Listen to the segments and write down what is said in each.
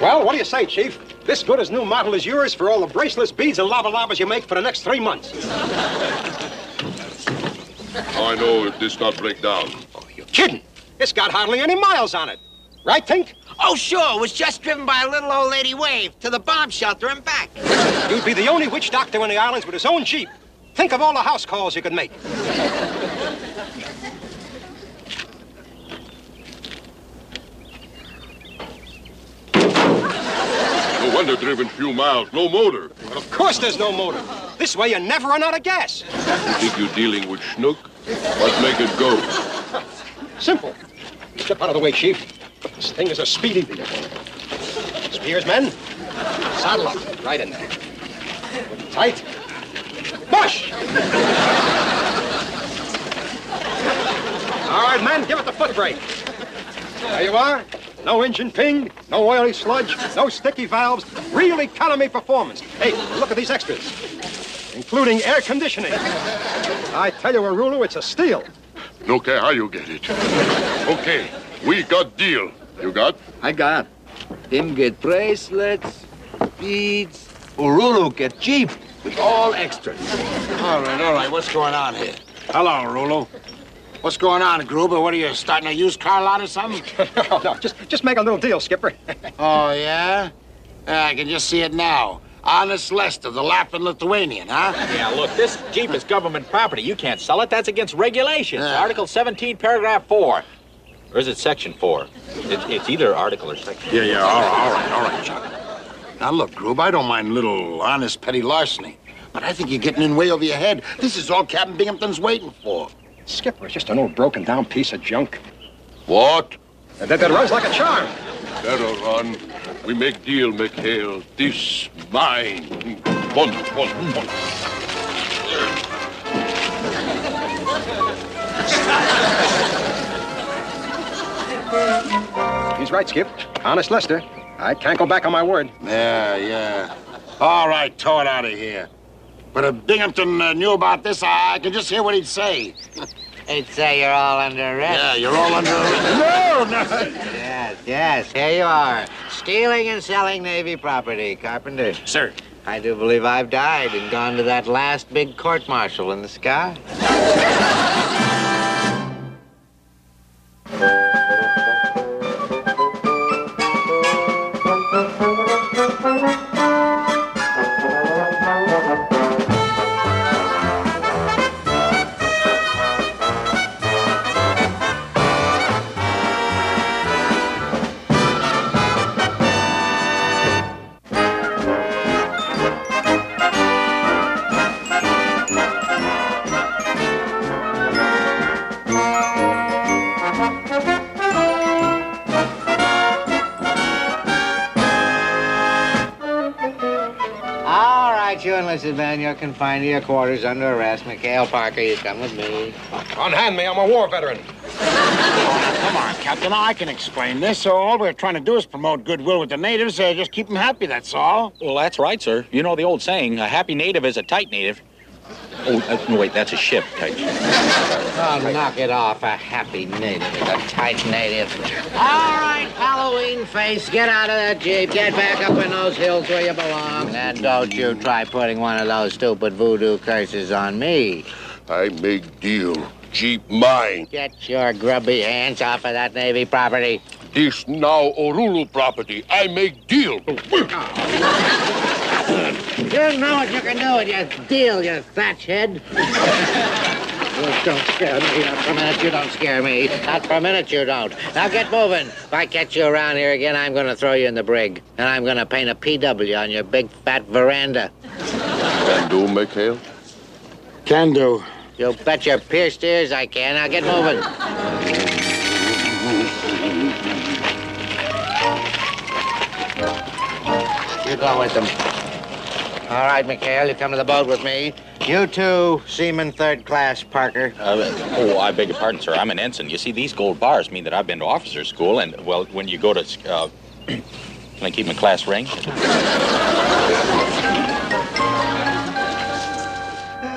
Well, what do you say, Chief? This good as new model is yours for all the bracelets, beads, and lava lavas you make for the next 3 months. I know it does not break down. Oh, you're kidding. It's got hardly any miles on it. Right, Tink? Oh, sure. It was just driven by a little old lady wave to the bomb shelter and back. You'd be the only witch doctor in the islands with his own Jeep. Think of all the house calls you could make. No wonder driven few miles, no motor. But of course there's no motor. This way you never run out of gas. You think you're dealing with schnook? What make it go? Simple. Step out of the way, Chief. This thing is a speedy vehicle. Spears, men. Saddle up. Right in there. Look tight. Push! All right, men, give it the foot brake. There you are. No engine ping, no oily sludge, no sticky valves. Real economy performance. Hey, look at these extras, including air conditioning. I tell you, Urulu, it's a steal. No care how you get it. Okay, we got deal. You got? I got. Him get bracelets, beads. Urulu get Jeep with all extras. All right, what's going on here? Hello, Urulu. What's going on, Gruber? What are you, starting a used car lot or something? No, just make a little deal, Skipper. Oh, yeah? I can just see it now. Honest Lester, the Lapland Lithuanian, huh? Yeah, look, this Jeep is government property. You can't sell it. That's against regulations. Article 17, paragraph 4. Or is it section 4? It's either article or section. Yeah, all right, Chuck. Now, look, Gruber, I don't mind little honest petty larceny, but I think you're getting in way over your head. This is all Captain Binghamton's waiting for. Skipper is just an old broken-down piece of junk. What? That runs like a charm. Better run. We make deal, Mikhail. This mine. One. He's right, Skip. Honest Lester. I can't go back on my word. Yeah. All right, tow it out of here. But if Binghamton knew about this, I could just hear what he'd say. He'd say you're all under arrest. Yeah, you're all under arrest. No. Yes, here you are. Stealing and selling Navy property, Carpenter. Sir. I do believe I've died and gone to that last big court-martial in the sky. Man, you're confined to your quarters under arrest. Mikhail, Parker, you come with me. Unhand me. I'm a war veteran. Come on, Captain. I can explain this. So all we're trying to do is promote goodwill with the natives. Just keep them happy, that's all. Well, that's right, sir. You know the old saying, a happy native is a tight native. Oh, wait, that's a ship. Tight. Oh, knock it off. A happy native is a tight native. All right, Halloween face, get out of that Jeep. Get back up in those hills where you belong. And don't you try putting one of those stupid voodoo curses on me. I make deal. Jeep mine. Get your grubby hands off of that Navy property. This now Urulu property. I make deal. Oh. You know what you can do with your deal, you thatch head. Look, don't scare me. Not for a minute you don't scare me. Not for a minute you don't. Now get moving. If I catch you around here again, I'm going to throw you in the brig. And I'm going to paint a PW on your big, fat veranda. Can do, Mikhail? Can do. You bet your pierced ears I can. Now get moving. You go with them. All right, Mikhail, you come to the boat with me. You two, Seaman Third Class Parker. I beg your pardon, sir. I'm an ensign. You see, these gold bars mean that I've been to officer's school, and, well, when you go to... can I keep my class ring?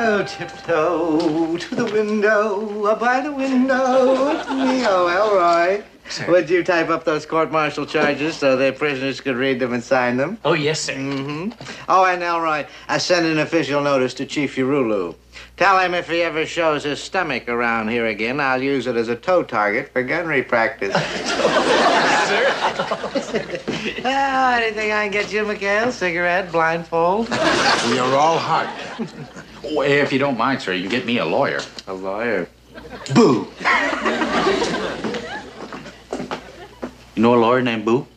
Oh, tiptoe to the window, by the window, it's me, oh, Elroy. sir. Would you type up those court-martial charges so their prisoners could read them and sign them? Oh, yes, sir. Mm-hmm. Oh, and Elroy, I send an official notice to Chief Urulu. Tell him if he ever shows his stomach around here again, I'll use it as a tow target for gunnery practice. Sir? Oh, anything I can get you, Mikhail? Cigarette, blindfold? You're all hot. Oh, if you don't mind, sir, you can get me a lawyer. A lawyer? Boo! You know a lawyer named Boo?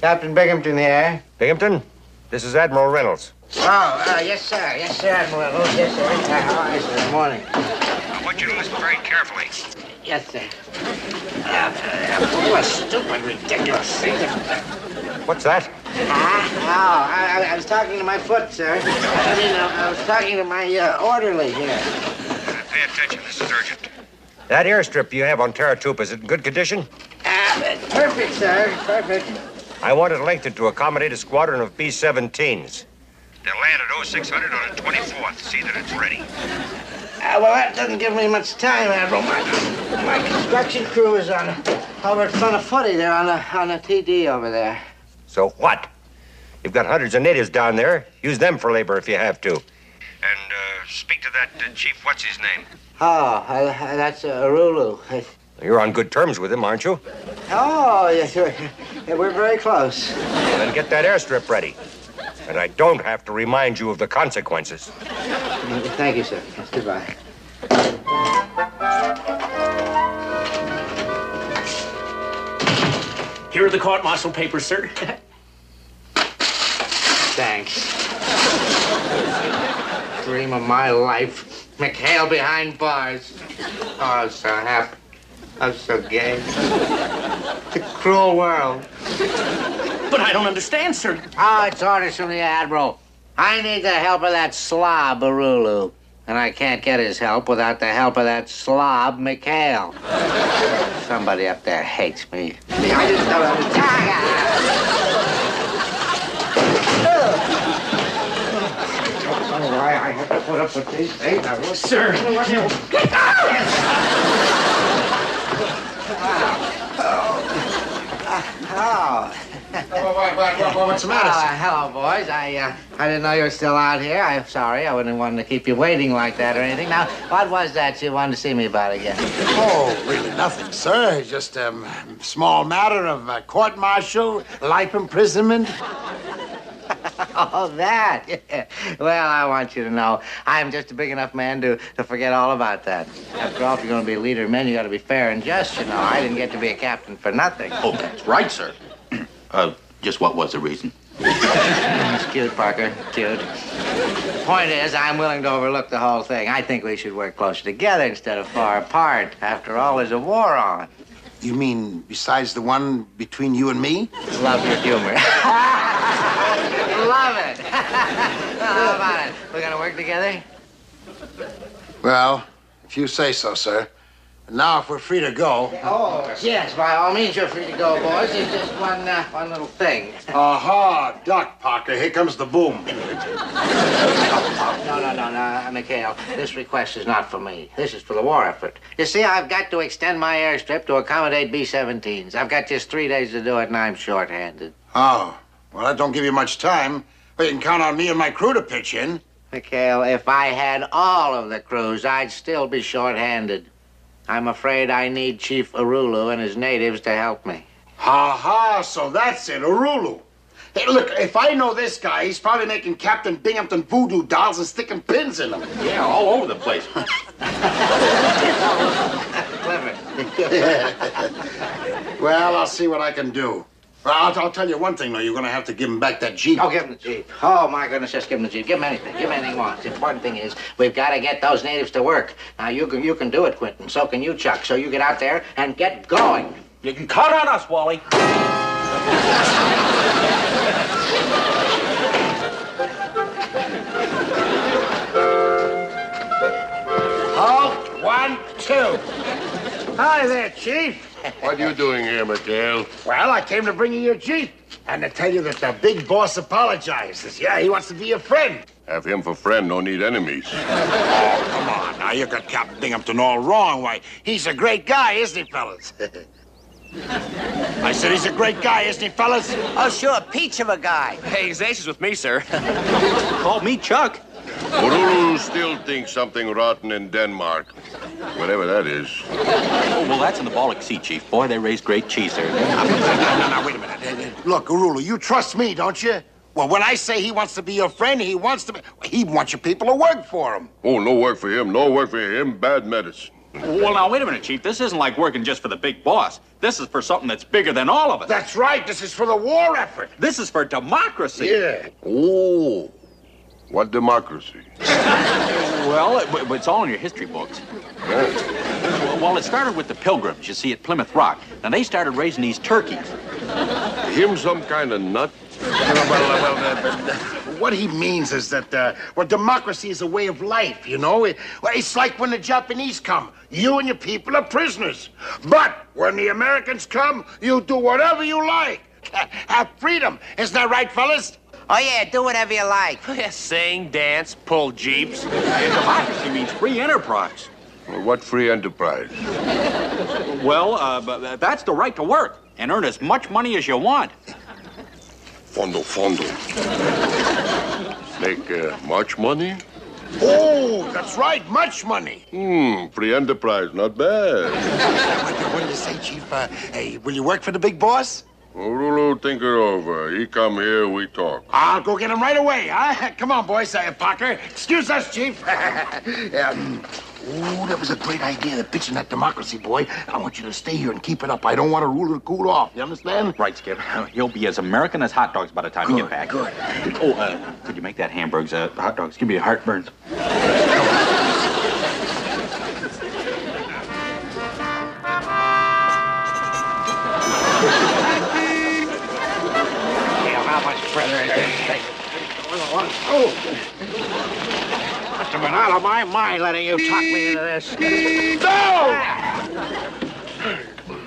Captain Binghamton here. Binghamton? This is Admiral Reynolds. Oh, yes, sir. Yes, sir, Admiral Reynolds. Yes, sir. How are you, sir? Good morning. I want you to listen very carefully. Yes, sir. What a stupid, ridiculous thing. What's that? I was talking to my foot, sir. I mean, I was talking to my orderly here. Pay attention. This is urgent. That airstrip you have on Taratupa, is it in good condition? Perfect, sir. Perfect. I want it lengthened to accommodate a squadron of B-17s. They'll land at 0600 on the 24th. See that it's ready. Well, that doesn't give me much time, Admiral. My construction crew is on Albert Sanofutti. They're on a TD over there. So what? You've got hundreds of natives down there. Use them for labor if you have to. And speak to that chief. What's his name? Oh, that's Urulu. You're on good terms with him, aren't you? Oh, yes, we're very close. Well, then get that airstrip ready. And I don't have to remind you of the consequences. Thank you, sir. Goodbye. Here are the court-martial papers, sir. Thanks. Dream of my life. Mikhail behind bars. Oh, I'm so happy. I'm so gay. It's a cruel world. But I don't understand, sir. Oh, it's orders from the Admiral. I need the help of that slob, Urulu. And I can't get his help without the help of that slob, Mikhail. Somebody up there hates me. I just don't understand. I have to put up with these things. Sir. Get out! What's the matter? Hello, boys. I didn't know you were still out here. I'm sorry. I wouldn't want to keep you waiting like that or anything. Now, what was that you wanted to see me about again? Oh, really nothing, sir. Just a small matter of court-martial, life imprisonment. Oh, that? Yeah. Well, I want you to know, I'm just a big enough man to forget all about that. After all, if you're going to be a leader of men, you got to be fair and just, you know. I didn't get to be a captain for nothing. Oh, that's right, sir. Just what was the reason? It's cute, Parker. Cute. The point is, I'm willing to overlook the whole thing. I think we should work closer together instead of far apart. After all, there's a war on. You mean besides the one between you and me? Love your humor. Love it. How about it? We're gonna work together? Well, if you say so, sir. And now, if we're free to go. Oh, yes, by all means, you're free to go, boys. There's just one little thing. Aha, duck, Parker. Here comes the boom. No, Mikhail. This request is not for me. This is for the war effort. You see, I've got to extend my airstrip to accommodate B-17s. I've got just 3 days to do it, and I'm shorthanded. Oh. Well, that don't give you much time. But you can count on me and my crew to pitch in. Mikhail, if I had all of the crews, I'd still be short-handed. I'm afraid I need Chief Urulu and his natives to help me. Ha-ha, so that's it, Urulu. Hey, look, if I know this guy, he's probably making Captain Binghamton voodoo dolls and sticking pins in them. Yeah, all over the place. Clever. Well, I'll see what I can do. I'll tell you one thing, though. You're going to have to give him back that Jeep. Oh, give him the Jeep. Oh, my goodness, just give him the Jeep. Give him anything. Give him anything he wants. The important thing is we've got to get those natives to work. Now, you can do it, Quentin. So can you, Chuck. So you get out there and get going. You can count on us, Wally. Halt. 1, 2. Hi there, Chief. What are you doing here, Mikhail? Well, I came to bring you your Jeep and to tell you that the big boss apologizes. Yeah, he wants to be your friend. Have him for friend, no need enemies. Oh, come on. Now, you got Captain Binghamton all wrong. Why, he's a great guy, isn't he, fellas? I said he's a great guy, isn't he, fellas? Oh, sure, a peach of a guy. Hey, he's aces with me, sir. Call me Chuck. Urulu still thinks something rotten in Denmark, whatever that is. Oh, well, that's in the Baltic Sea, Chief. Boy, they raise great cheese there. No, wait a minute. Look, Urulu, you trust me, don't you? Well, when I say he wants to be your friend, he wants to be... He wants your people to work for him. Oh, no work for him, no work for him. Bad medicine. Well, now, wait a minute, Chief. This isn't like working just for the big boss. This is for something that's bigger than all of us. That's right. This is for the war effort. This is for democracy. Yeah. Oh, what democracy? Well, it's all in your history books. Yeah. Well, it started with the Pilgrims, you see, at Plymouth Rock. Now, they started raising these turkeys. Him some kind of nut? What he means is that, well, democracy is a way of life, you know? It's like when the Japanese come. You and your people are prisoners. But when the Americans come, you do whatever you like. Have freedom. Isn't that right, fellas? Oh, yeah, do whatever you like. Sing, dance, pull jeeps. Democracy means free enterprise. Well, what free enterprise? Well, that's the right to work and earn as much money as you want. Fondo. Make much money? Oh, that's right, much money. Free enterprise, not bad. What did you say, Chief? Hey, will you work for the big boss? Urulu, think her over. He come here, we talk. I'll go get him right away, huh? Come on, boys, Parker. Excuse us, Chief. Oh, that was a great idea, the pitching that democracy, boy. I want you to stay here and keep it up. I don't want Urulu to cool off. You understand? Right, Skip. You'll be as American as hot dogs by the time you get back. Good. Oh, could you make that hamburgers? Hot dogs. Give me a heartburn. Must have been out of my mind letting you talk me into this. No!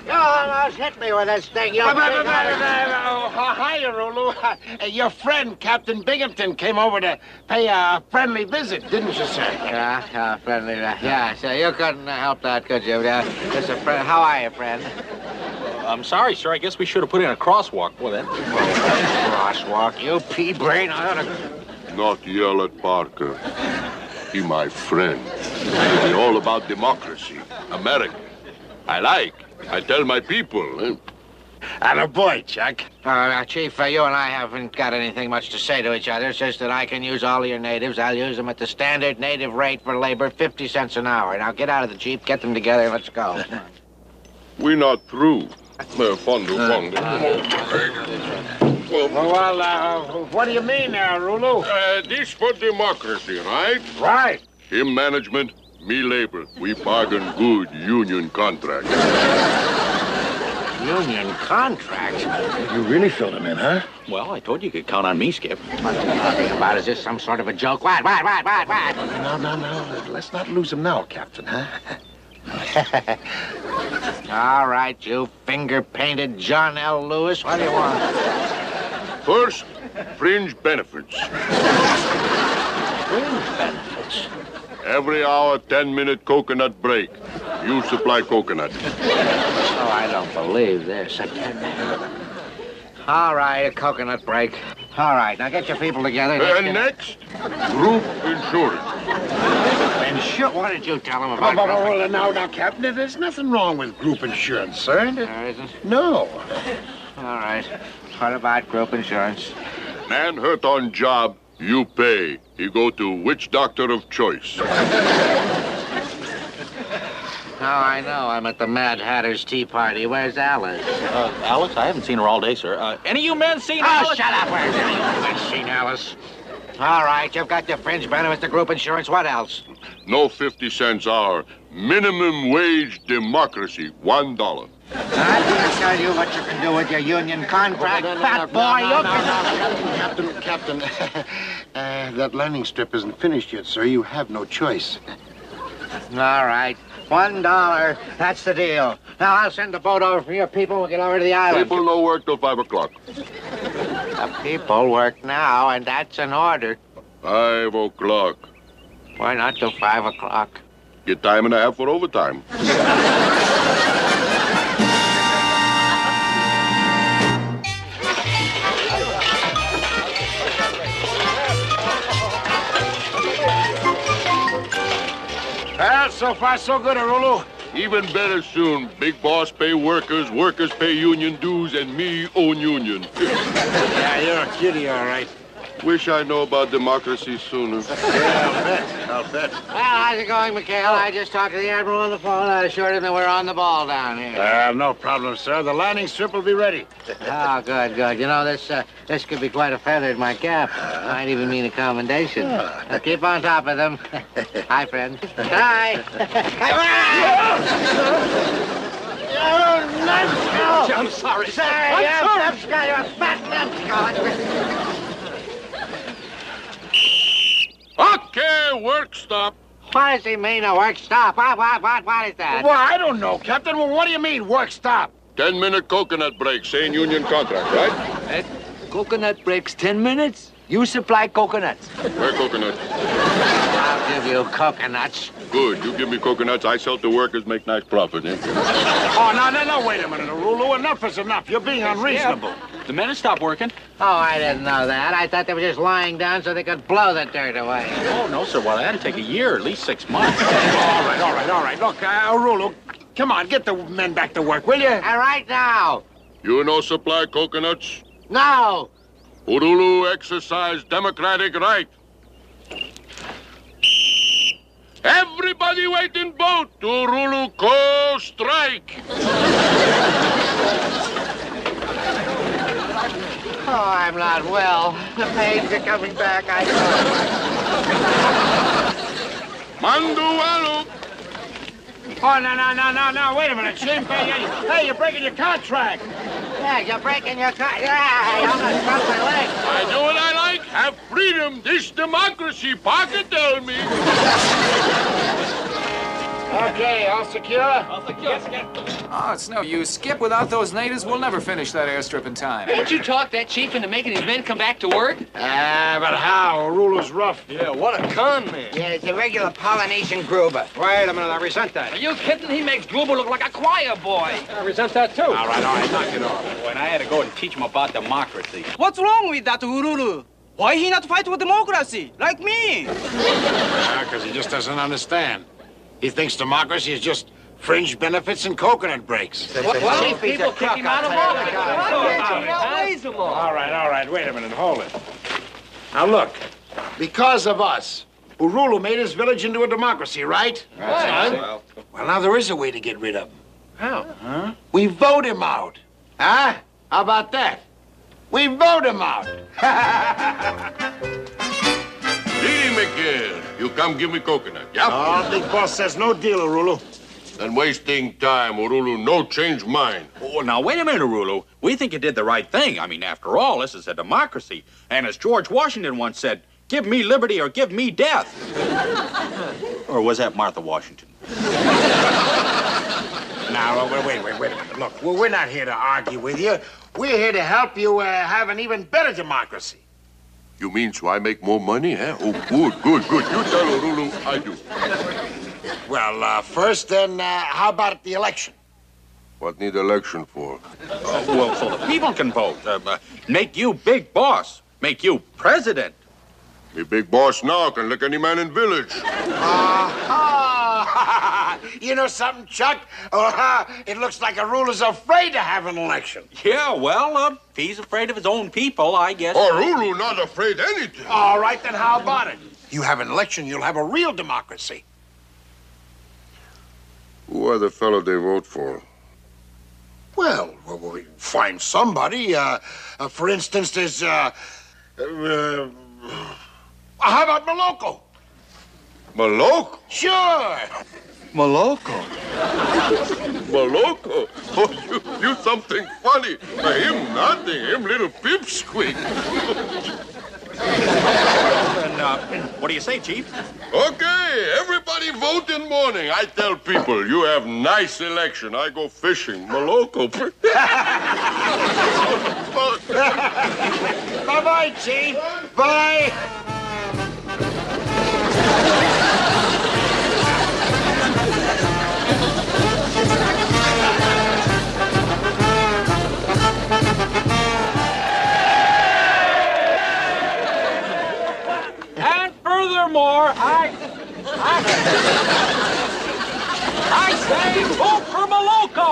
You almost hit me with this thing. Hi, Urulu. Your friend, Captain Binghamton, came over to pay a friendly visit, didn't you, sir? Yeah, friendly. Yeah, so you couldn't help that, could you? Just a friend. How are you, friend? I'm sorry, sir. I guess we should have put in a crosswalk. Well, that crosswalk, you pea-brain. Not yell at Parker. He my friend. It's all about democracy, America. I like. I tell my people. And a boy, Chuck. Chief, you and I haven't got anything much to say to each other. It's just that I can use all of your natives. I'll use them at the standard native rate for labor, 50 cents an hour. Now get out of the Jeep, get them together, and let's go. We're not through. What do you mean now, Urulu? This for democracy, right? Right. Him management, me labor. We bargain good union contract. Union contract? You really filled him in, huh? Well, I told you could count on me, Skip. What are you talking about? Is this some sort of a joke? What? No. Let's not lose him now, Captain, huh? All right, you finger-painted John L. Lewis. What do you want? First, fringe benefits. Fringe benefits? Every hour, 10-minute coconut break. You supply coconut. Oh, I don't believe this. All right, a coconut break. All right, now get your people together. And next, group insurance. Sure. What did you tell him about group insurance? Well, now, Captain, there's nothing wrong with group insurance, sir. There isn't? No. All right. What about group insurance? Man hurt on job, you pay. You go to which doctor of choice? Now, I know. I'm at the Mad Hatter's tea party. Where's Alice? Alice? I haven't seen her all day, sir. Any of you men seen Alice? Oh, shut up. Where's any of you men seen Alice? All right, you've got your fringe benefits, the group insurance. What else? No 50 cents hour. Minimum wage democracy, $1. I'm going to tell you what you can do with your union contract. Fat boy, you can... Captain, that landing strip isn't finished yet, sir. You have no choice. All right. $1. That's the deal. Now, I'll send the boat over for your people. We'll get over to the island. People no work till 5 o'clock. The people work now, and that's an order. 5 o'clock. Why not till 5 o'clock? Get time and a half for overtime. Well, so far, so good, Urulu. Even better soon. Big boss pay workers, workers pay union dues, and me own union. Yeah, you're a kitty, all right. Wish I know about democracy sooner. Yeah, I'll bet. I'll bet. Well, how's it going, Mikhail? I just talked to the Admiral on the phone. I assured him that we're on the ball down here. No problem, sir. The landing strip will be ready. Oh, good, good. You know, this could be quite a feather in my cap. Might even mean a commendation. Keep on top of them. Hi, friend. Hi. Hi. Oh, nuts! I'm sorry. Sorry, you're a fat nuts. Okay, work stop. What does he mean, a work stop? What is that? Well, I don't know, Captain. Well, what do you mean, work stop? 10-minute coconut break, same union contract, right? That coconut breaks 10 minutes? You supply coconuts. Where coconuts? I'll give you coconuts. Good. You give me coconuts, I sell to workers, make nice profit. Eh? Oh, no, wait a minute, Urulu. Enough is enough. You're being unreasonable. Yeah. The men have stopped working. Oh, I didn't know that. I thought they were just lying down so they could blow the dirt away. Oh, no, sir. Well, that'd take a year, at least 6 months. All right. Look, Urulu, come on, get the men back to work, will you? All right, now. You no supply coconuts? No. Urulu exercise democratic right. Everybody wait in boat to Urulu call strike. Oh, I'm not well. The pains are coming back, I know. Mandualu. Oh, no, wait a minute, Jim. Hey, you're breaking your contract. Yeah, you're breaking your contract. Yeah, I'm gonna cross my legs. I do what I like. Have freedom. This democracy, Parker, tell me. Okay, all secure? All secure. Oh, it's no use. Skip, without those natives, we'll never finish that airstrip in time. Didn't you talk that chief into making his men come back to work? But how? Urulu's rough. Yeah, what a con man. Yeah, it's a regular Polynesian Gruber. Wait a minute, I resent that. Are you kidding? He makes Gruber look like a choir boy. I resent that, too. All right, knock it off. When I had to go and teach him about democracy. What's wrong with that, Urulu? Why he not fight for democracy, like me? Because he just doesn't understand. He thinks democracy is just fringe benefits and coconut breaks. What these people kick him out of office? All right, wait a minute, hold it. Now look, because of us, Urulu made his village into a democracy, right? Right. Well, now there is a way to get rid of him. How? Huh? We vote him out. Huh? How about that? We vote him out. Hey, Mikhail, you come give me coconut, yeah? Oh, big boss says no deal, Urulu. Then wasting time, Urulu, no change mind. Oh, now, wait a minute, Urulu. We think you did the right thing. I mean, after all, this is a democracy. And as George Washington once said, give me liberty or give me death. Or was that Martha Washington? Now, wait a minute. Look, we're not here to argue with you. We're here to help you have an even better democracy. You mean so I make more money, eh? Oh, good. You tell Urulu, I do. Well, first, then, how about the election? What need election for? Well, so the people can vote. Make you big boss. Make you president. Me big boss now can lick any man in village. You know something, Chuck? It looks like Urulu's afraid to have an election. Yeah, well, if he's afraid of his own people, I guess. Urulu not afraid anything. All right, then how about it? You have an election, you'll have a real democracy. Who are the fellow they vote for? Well, we find somebody. For instance, there's, how about Maloko? Maloko? Sure. Maloko. Maloko? Oh, you something funny. But him nothing. Him little pipsqueak. And, what do you say, Chief? Okay, everybody vote in morning. I tell people, you have nice election. I go fishing. Maloko. Bye-bye, Chief. Bye. Maloko!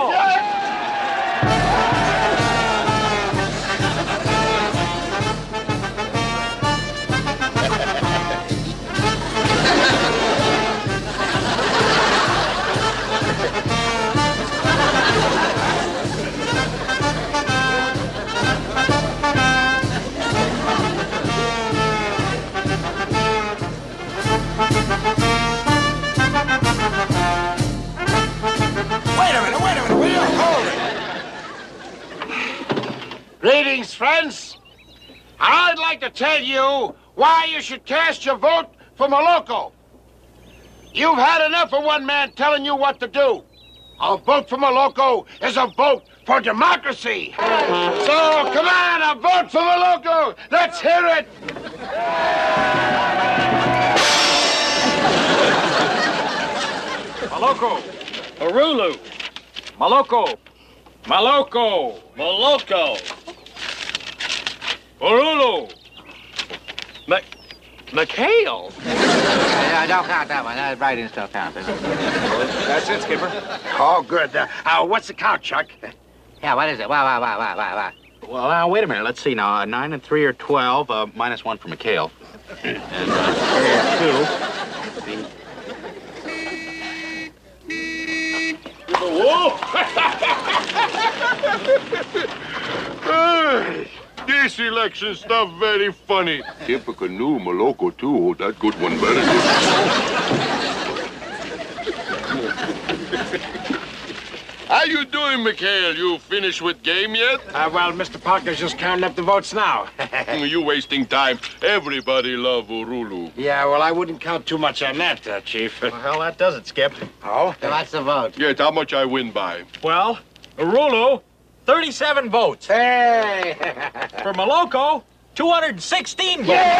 Greetings, friends. I'd like to tell you why you should cast your vote for Maloko. You've had enough of one man telling you what to do. A vote for Maloko is a vote for democracy. So, come on, a vote for Maloko. Let's hear it. Maloko. Urulu. Maloko. Maloko. Maloko. Urulu! Mikhail? No, don't count that one. That writing still counts. That's it, Skipper. Oh, good. What's the count, Chuck? Yeah, what is it? Why? Well, wait a minute. Let's see now. 9 and 3 are 12, minus 1 for Mikhail. And 3 and 2. Whoa! This election stuff very funny. Typical new Maloko, too. Oh, that good one, very good. How you doing, Mikhail? You finished with game yet? Well, Mr. Parker's just counting up the votes now. You wasting time. Everybody love Urulu. Yeah, well, I wouldn't count too much on that, Chief. Well, hell, that does it, Skip. Oh? So that's the vote. Yes, how much I win by? Well, Urulu... 37 votes. Hey! For Maloko, 216 votes. Yeah!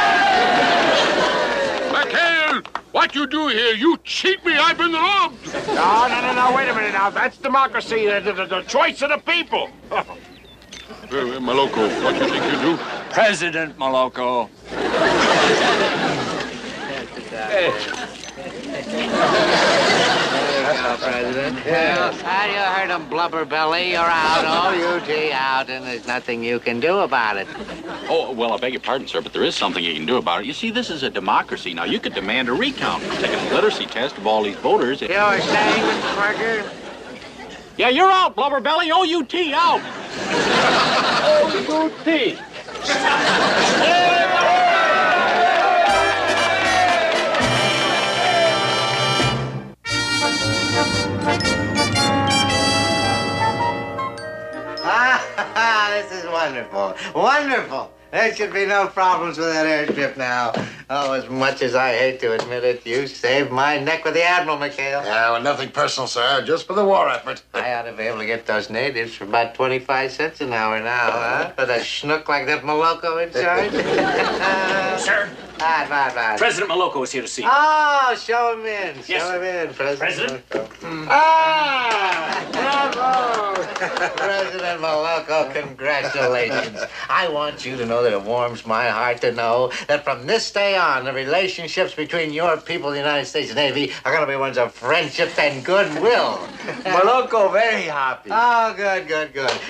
Mikhail, what you do here? You cheat me. I've been robbed. No. Wait a minute now. That's democracy. The choice of the people. Maloko, what do you think you do? President Maloko. Hello, President. Well, have you heard him blubber, Billy? You're out, O-U-T, out, and there's nothing you can do about it. Oh, well, I beg your pardon, sir, but there is something you can do about it. You see, this is a democracy. Now, you could demand a recount. Take a literacy test of all these voters. You were saying, Mr. Parker? Yeah, you're out, blubber, Billy. O-U-T, out. O-U-T. This is wonderful. Wonderful. There should be no problems with that airship now. Oh, as much as I hate to admit it, you saved my neck with the Admiral, Mikhail. Yeah, well, nothing personal, sir. Just for the war effort. I ought to be able to get those natives for about 25 cents an hour now, huh? With a schnook like that Maloko in charge. Sir? Right. President Maloko is here to see you. Oh, show him in. Yes. Show him in, President. Maloko. Ah! Bravo! President Maloko, congratulations. I want you to know that it warms my heart to know that from this day on, the relationships between your people and the United States Navy are going to be ones of friendship and goodwill. Maloko, very happy. Oh, good.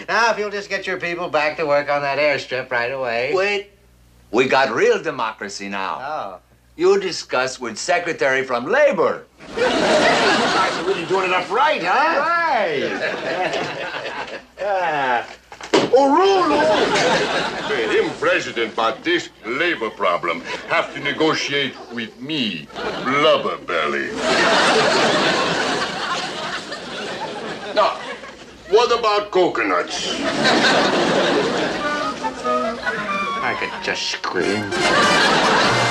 Now, if you'll just get your people back to work on that airstrip right away. Wait. We got real democracy now. Oh. You discuss with Secretary from Labor. You guys are really doing it up right, huh? Right. Urulu! Made him president, but this labor problem have to negotiate with me, blubber belly. Now, what about coconuts? I could just scream.